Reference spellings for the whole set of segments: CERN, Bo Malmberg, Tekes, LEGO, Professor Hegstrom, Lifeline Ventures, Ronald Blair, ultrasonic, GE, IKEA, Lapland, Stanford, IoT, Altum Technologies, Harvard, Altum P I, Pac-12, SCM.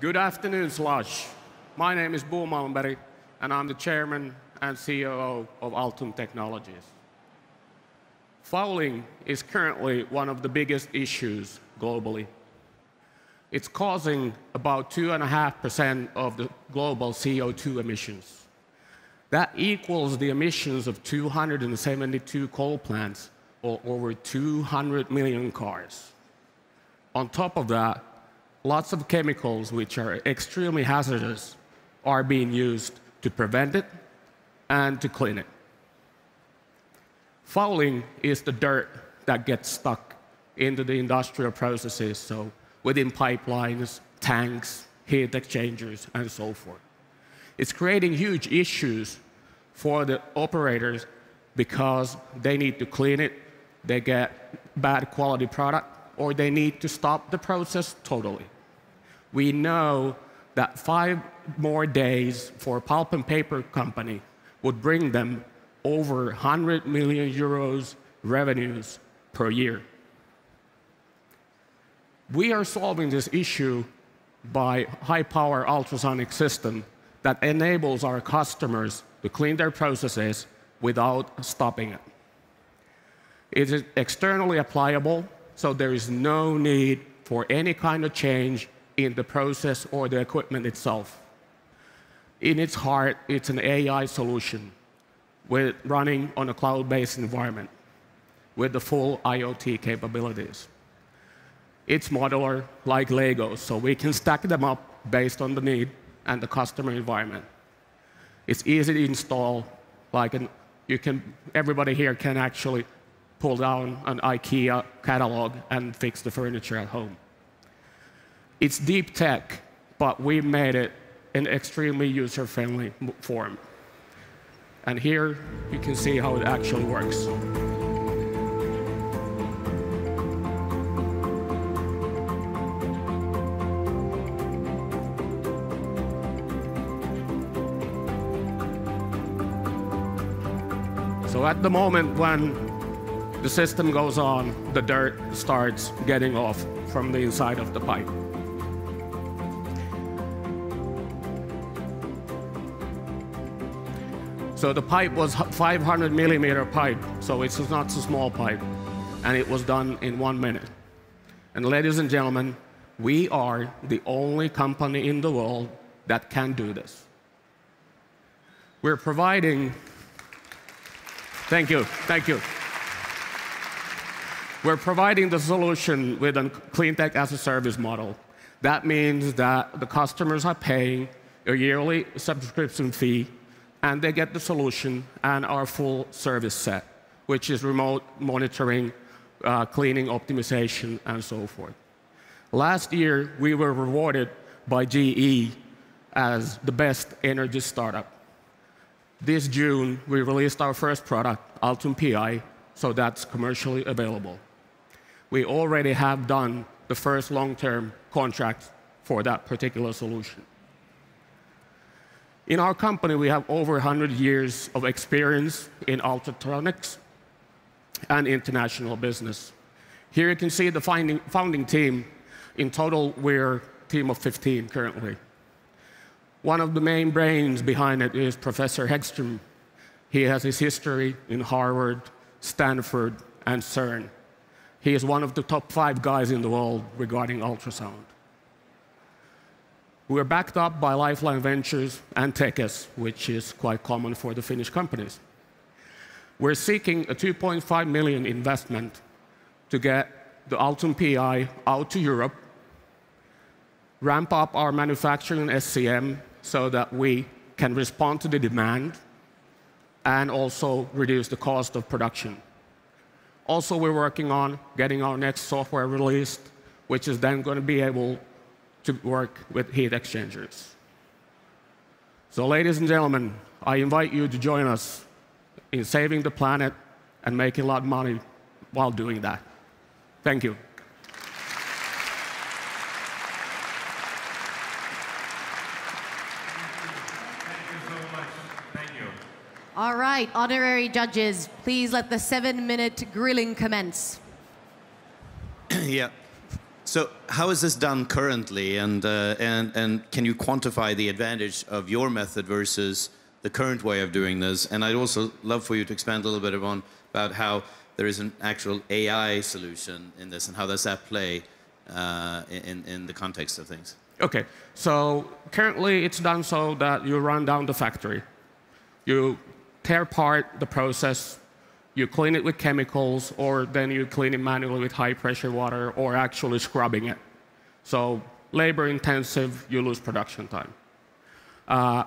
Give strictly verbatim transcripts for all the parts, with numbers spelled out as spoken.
Good afternoon, Sludge. My name is Bo Malmberg, and I'm the chairman and C E O of Altum Technologies. Fouling is currently one of the biggest issues globally. It's causing about two point five percent of the global C O two emissions. That equals the emissions of two hundred seventy-two coal plants or over two hundred million cars. On top of that, lots of chemicals which are extremely hazardous are being used to prevent it and to clean it. Fouling is the dirt that gets stuck into the industrial processes, so within pipelines, tanks, heat exchangers, and so forth. It's creating huge issues for the operators because they need to clean it, they get bad quality product, or they need to stop the process totally. We know that five more days for a pulp and paper company would bring them over one hundred million euros revenues per year. We are solving this issue by high-power ultrasonic system that enables our customers to clean their processes without stopping it. It is externally applicable, so there is no need for any kind of change in the process or the equipment itself. In its heart, it's an A I solution with running on a cloud-based environment with the full IoT capabilities. It's modular like LEGO, so we can stack them up based on the need and the customer environment. It's easy to install. Like an, you can, everybody here can actually pull down an IKEA catalog and fix the furniture at home. It's deep tech, but we made it in extremely user-friendly form. And here you can see how it actually works. So at the moment when the system goes on, the dirt starts getting off from the inside of the pipe. So the pipe was five hundred millimeter pipe, so it's not a small pipe, and it was done in one minute. And ladies and gentlemen, we are the only company in the world that can do this. We're providing, thank you, thank you. We're providing the solution with a clean tech as a service model. That means that the customers are paying a yearly subscription fee, and they get the solution and our full service set, which is remote monitoring, uh, cleaning optimization, and so forth. Last year, we were rewarded by G E as the best energy startup. This June, we released our first product, Altum P I, so that's commercially available. We already have done the first long-term contract for that particular solution. In our company, we have over one hundred years of experience in ultratronics and international business. Here you can see the finding, founding team. In total, we're a team of fifteen currently. One of the main brains behind it is Professor Hegstrom. He has his history in Harvard, Stanford, and CERN. He is one of the top five guys in the world regarding ultrasound. We're backed up by Lifeline Ventures and Tekes, which is quite common for the Finnish companies. We're seeking a two point five million investment to get the Altum P I out to Europe, ramp up our manufacturing S C M so that we can respond to the demand, and also reduce the cost of production. Also, we're working on getting our next software released, which is then going to be able to work with heat exchangers. So, ladies and gentlemen, I invite you to join us in saving the planet and making a lot of money while doing that. Thank you. All right, honorary judges, please let the seven minute grilling commence. Yeah, So how is this done currently, and, uh, and, and can you quantify the advantage of your method versus the current way of doing this? And I'd also love for you to expand a little bit upon about how there is an actual A I solution in this and how does that play uh, in, in the context of things. Okay, so currently it's done so that you run down the factory. You tear apart the process, you clean it with chemicals, or then you clean it manually with high pressure water or actually scrubbing it. So labor intensive, you lose production time. Uh,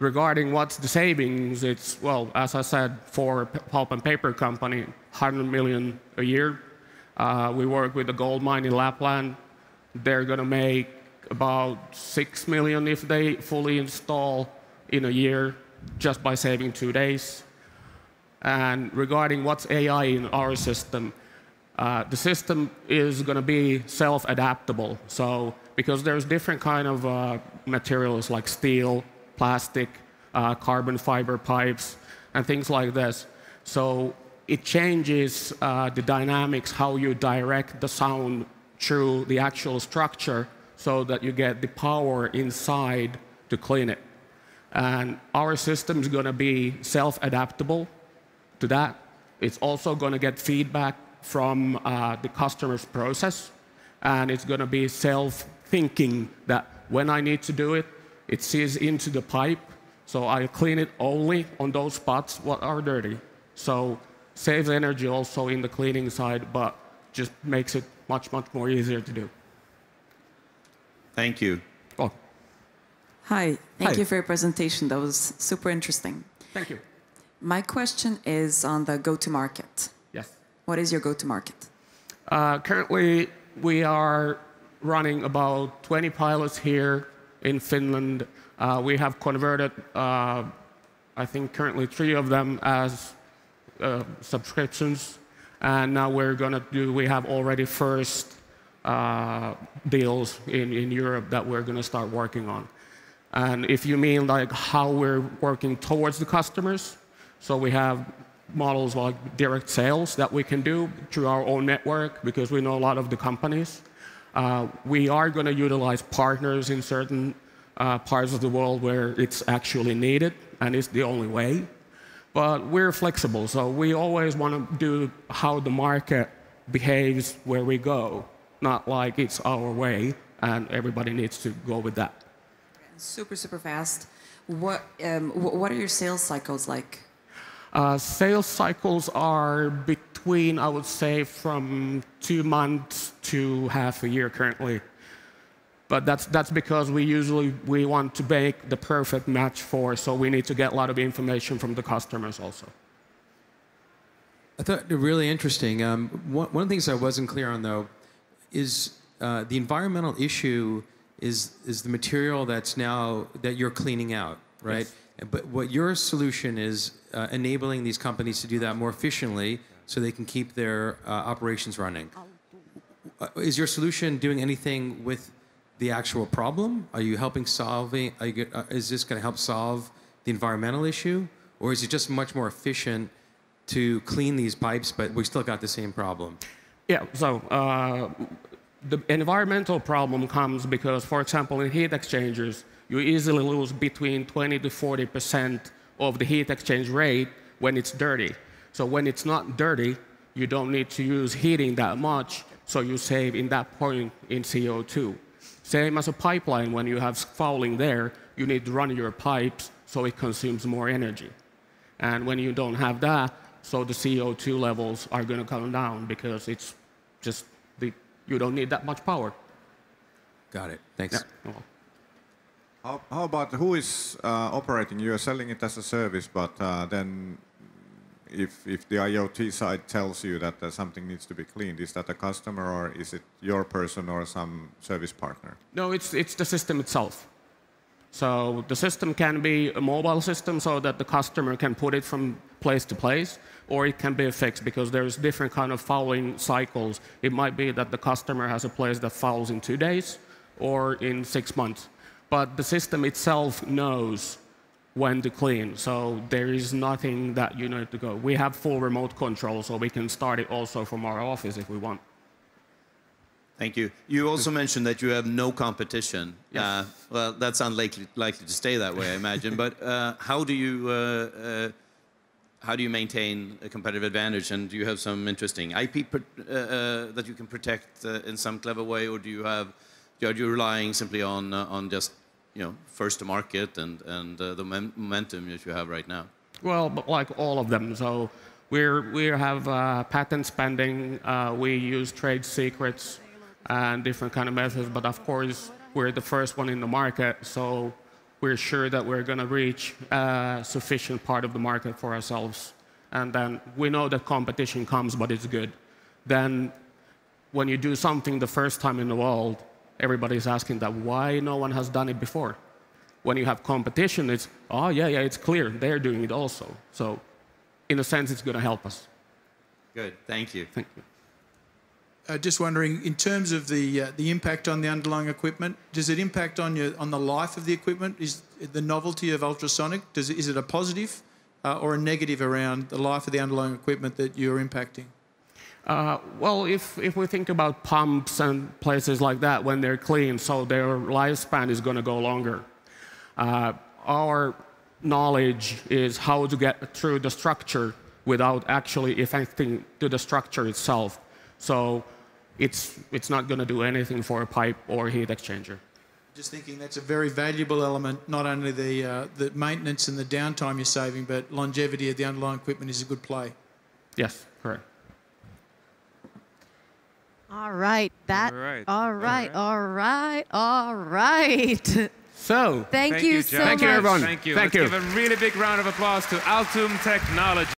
Regarding what's the savings, it's, well, as I said, for a pulp and paper company, one hundred million a year. Uh, we work with a gold mine in Lapland. They're going to make about six million if they fully install in a year, just by saving two days. And regarding what's A I in our system, uh, the system is going to be self-adaptable. So because there's different kind of uh, materials like steel, plastic, uh, carbon fiber pipes, and things like this. So it changes uh, the dynamics, how you direct the sound through the actual structure so that you get the power inside to clean it. And our system is going to be self-adaptable to that. It's also going to get feedback from uh, the customer's process, and it's going to be self-thinking that when I need to do it, it sees into the pipe, so I clean it only on those spots what are dirty. So saves energy also in the cleaning side, but just makes it much, much more easier to do. Thank you. Oh. Hi. Thank Hi. you for your presentation. That was super interesting. Thank you. My question is on the go-to-market. Yes. What is your go-to-market? Uh, currently, we are running about twenty pilots here in Finland. Uh, we have converted, uh, I think, currently three of them as uh, subscriptions, and now we're going to do. We have already first uh, deals in in Europe that we're going to start working on. And if you mean like how we're working towards the customers, so we have models like direct sales that we can do through our own network because we know a lot of the companies. Uh, we are going to utilize partners in certain uh, parts of the world where it's actually needed, and it's the only way. But we're flexible, so we always want to do how the market behaves where we go, not like it's our way, and everybody needs to go with that. Super, super fast. What, um, what are your sales cycles like? Uh, sales cycles are between, I would say, from two months to half a year currently. But that's, that's because we usually we want to make the perfect match for, so we need to get a lot of information from the customers also. I thought it really interesting. Um, one, one of the things I wasn't clear on, though, is uh, the environmental issue is, is the material that's now that you're cleaning out, right? Yes. But what your solution is uh, enabling these companies to do that more efficiently so they can keep their uh, operations running. Uh, is your solution doing anything with the actual problem? Are you helping solving, are you, uh, is this going to help solve the environmental issue? Or is it just much more efficient to clean these pipes, but we still got the same problem? Yeah, so uh, the environmental problem comes because, for example, in heat exchangers, you easily lose between twenty to forty percent of the heat exchange rate when it's dirty. So when it's not dirty, you don't need to use heating that much, so you save in that point in C O two. Same as a pipeline, when you have fouling there, you need to run your pipes, so it consumes more energy. And when you don't have that, so the C O two levels are going to come down because it's just, the, you don't need that much power. Got it. Thanks. Yeah. How, how about who is uh, operating? You are selling it as a service, but uh, then if, if the IoT side tells you that uh, something needs to be cleaned, is that a customer or is it your person or some service partner? No, it's, it's the system itself. So the system can be a mobile system so that the customer can put it from place to place, or it can be fixed because there's different kind of fouling cycles. It might be that the customer has a place that fouls in two days or in six months. But the system itself knows when to clean, so there is nothing that you need to go. We have full remote control, so we can start it also from our office if we want. Thank you. You also mentioned that you have no competition. Yes. Uh, well, that's unlikely likely to stay that way, I imagine. But uh, how do you uh, uh, how do you maintain a competitive advantage? And do you have some interesting I P per, uh, uh, that you can protect uh, in some clever way, or do you have are you relying simply on uh, on just you know first to market and and uh, the momentum that you have right now? Well, but like all of them, so. We're, we have uh, patent pending, uh, we use trade secrets and different kind of methods, but of course we're the first one in the market, so we're sure that we're going to reach a sufficient part of the market for ourselves. And then we know that competition comes, but it's good. Then when you do something the first time in the world, everybody's asking that why no one has done it before. When you have competition, it's, oh yeah, yeah, it's clear, they're doing it also. So. In a sense, it's going to help us. Good. Thank you. Thank you. Uh, just wondering, in terms of the uh, the impact on the underlying equipment, does it impact on your on the life of the equipment? Is the novelty of ultrasonic? Does it, is it a positive uh, or a negative around the life of the underlying equipment that you're impacting? Uh, well, if if we think about pumps and places like that, when they're clean, so their lifespan is going to go longer. Uh, our knowledge is how to get through the structure without actually affecting to the structure itself. So it's, it's not going to do anything for a pipe or heat exchanger. Just thinking that's a very valuable element, not only the, uh, the maintenance and the downtime you're saving, but longevity of the underlying equipment is a good play. Yes, correct. All right. That, all right. All right. All right. All right. So, thank, thank you, you so much. Thank you, everyone. Thank you. Thank Let's you. Give a really big round of applause to Altum Technologies.